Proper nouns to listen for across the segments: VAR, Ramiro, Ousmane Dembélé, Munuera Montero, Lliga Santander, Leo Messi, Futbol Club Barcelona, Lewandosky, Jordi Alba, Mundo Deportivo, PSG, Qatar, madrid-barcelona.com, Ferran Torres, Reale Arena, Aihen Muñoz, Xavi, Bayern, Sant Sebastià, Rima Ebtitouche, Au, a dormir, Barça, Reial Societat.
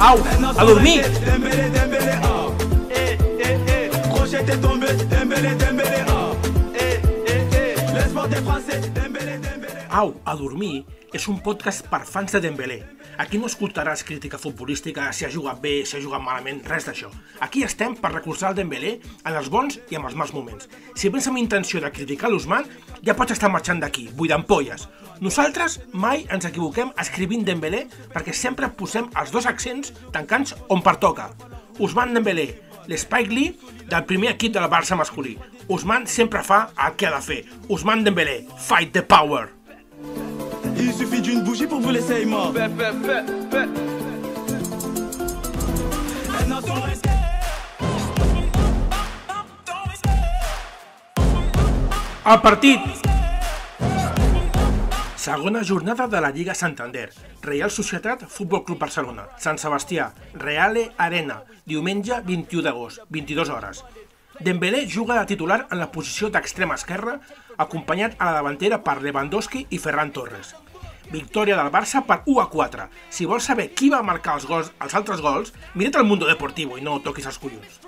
Au, a dormir. Au, a dormir és un podcast per fans de Dembélé. Aquí no escoltaràs crítica futbolística, si ha jugat bé, si ha jugat malament, res d'això. Aquí estem per recolzar el Dembélé en els bons i en els mals moments. Si vens amb intenció de criticar l'Ousmane, ja pots estar marxant d'aquí, buit d'ampolles. Nosaltres mai ens equivoquem escrivint Dembélé perquè sempre posem els dos accents tancants on pertoca. Ousmane Dembélé, l'Spike Lee del primer equip del Barça masculí. Ousmane sempre fa el que ha de fer. Ousmane Dembélé, fight the power! Il suffit d'une bougie pour vous laisser mort. El partit. Segona jornada de la Lliga Santander. Reial Societat, Futbol Club Barcelona. Sant Sebastià, Reale Arena. Diumenge 21 d'agost, 22 hores. Dembélé juga de titular en la posició d'extrema esquerra, acompanyat a la davantera per Lewandosky i Ferran Torres. Victòria del Barça per 1-4. Si vols saber qui va marcar els altres gols, mira't el Mundo Deportivo i no toquis els collons.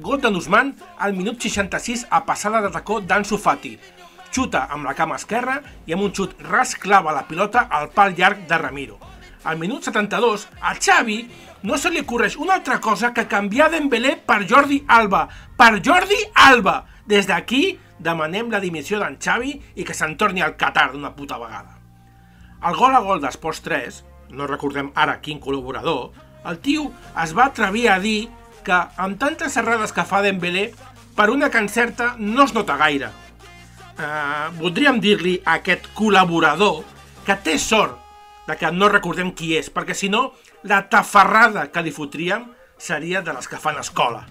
Gol de Ousmane al minut 66 a passada de tacó d'Ansu Fati. Xuta amb la cama esquerra i amb un xut ras clava la pilota al pal llarg de Ramiro. Al minut 72, al Xavi no se li ocorreix una altra cosa que canviar Dembélé per Jordi Alba. Per Jordi Alba! Des d'aquí demanem la dimissió d'en Xavi i que se'n torni al Qatar d'una puta vegada. El gol a gol dels post 3, no recordem ara quin col·laborador, el tio es va atrevir a dir que amb tantes errades que fa Dembélé, per una que encerta no es nota gaire. Voldríem dir-li a aquest col·laborador que té sort que no recordem qui és, perquè si no, la tafarrada que li fotríem seria de les que fan escola.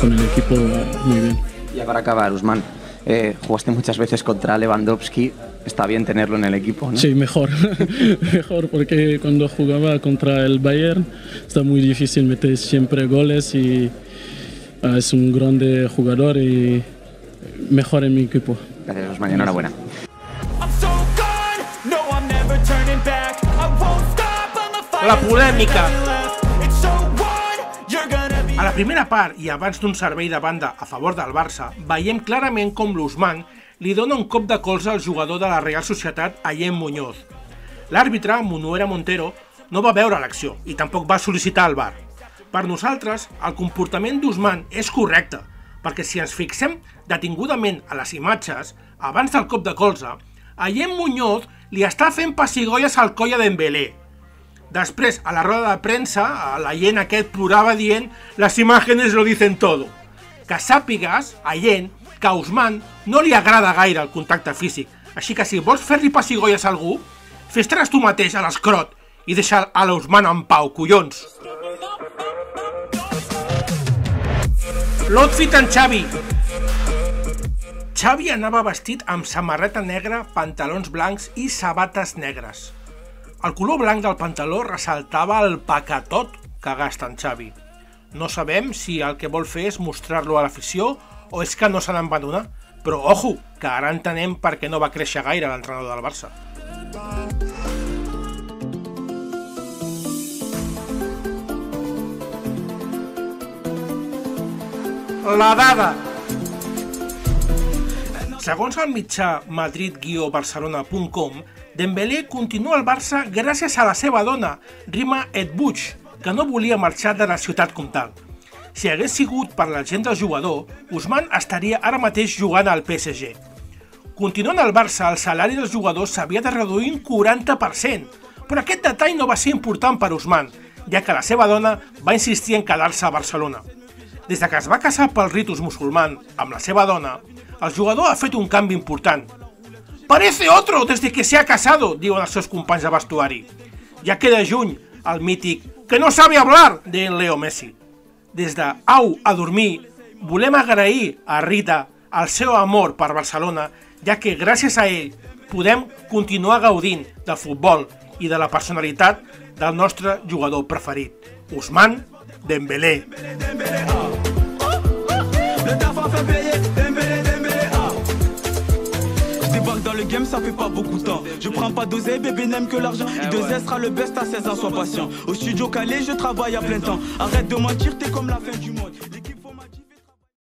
Con el equipo muy bien. Ya para acabar, Ousmane, jugaste muchas veces contra Lewandowski, está bien tenerlo en el equipo, ¿no? Sí, mejor, mejor, porque cuando jugaba contra el Bayern está muy difícil meter siempre goles y es un grande jugador y mejor en mi equipo. Gracias, Ousmane, enhorabuena. La polèmica. A la primera part i abans d'un servei de banda a favor del Barça, veiem clarament com l'Ousmane li dona un cop de colze al jugador de la Reial Societat, Aihen Muñoz. L'àrbitre, Munuera Montero, no va veure l'acció i tampoc va sol·licitar el VAR. Per nosaltres, el comportament d'Ousmane és correcte, perquè si ens fixem detingudament a les imatges, abans del cop de colze, Aihen Muñoz li està fent pessigolles al coll a Dembélé. Després, a la roda de premsa, l'Aihen aquest plorava dient «Las imágenes lo dicen todo». Que sàpigues, Aihen, que a Ousmane no li agrada gaire el contacte físic, així que si vols fer-li pessigolles a algú, fes-te-les tu mateix a l'escrot i deixa a l'Ousmane en pau, collons. L'outfit en Xavi. Xavi anava vestit amb samarreta negra, pantalons blancs i sabates negres. El color blanc del pantaló ressaltava el paquetot que gasta en Xavi. No sabem si el que vol fer és mostrar-lo a l'afició o és que no se n'abandonar, però ojo, que ara entenem per què no va créixer gaire l'entrenador del Barça. La dada. Segons el mitjà madrid-barcelona.com, Dembélé continua al Barça gràcies a la seva dona, Rima Ebtitouche, que no volia marxar de la ciutat comtal. Si hagués sigut per la gent del jugador, Ousmane estaria ara mateix jugant al PSG. Continuant al Barça, el salari dels jugadors s'havia de reduir un 40%, però aquest detall no va ser important per Ousmane, ja que la seva dona va insistir en quedar-se a Barcelona. Des que es va casar pel ritus musulmans amb la seva dona, el jugador ha fet un canvi important. «Parece otro desde que se ha casado», diuen els seus companys de vestuari. Ja queda juny el mític «que no sabe hablar» de Leo Messi. Des de «Au, a dormir» volem agrair a Rita el seu amor per Barcelona, ja que gràcies a ell podem continuar gaudint del futbol i de la personalitat del nostre jugador preferit, Ousmane Dembélé. game, ça fait pas beaucoup de temps. Je prends pas d'oseille, bébé n'aime que l'argent. Et de zest sera le best à 16 ans, sois patient. Au studio calé, je travaille à plein temps. Arrête de mentir, t'es comme la fin du monde.